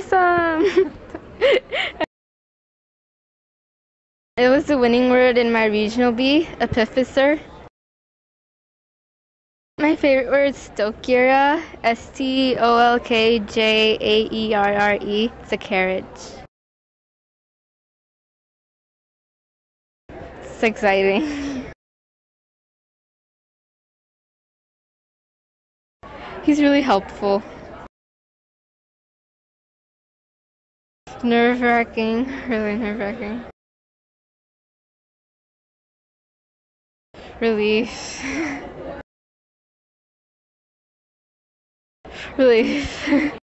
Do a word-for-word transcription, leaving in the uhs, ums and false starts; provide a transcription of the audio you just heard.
Awesome! It was the winning word in my regional bee, epiphyser. My favorite word is Stolkjaerre, S T O L K J A E R R E. It's a carriage. It's exciting. He's really helpful. Nerve-wracking, really nerve-wracking. Relief. Relief.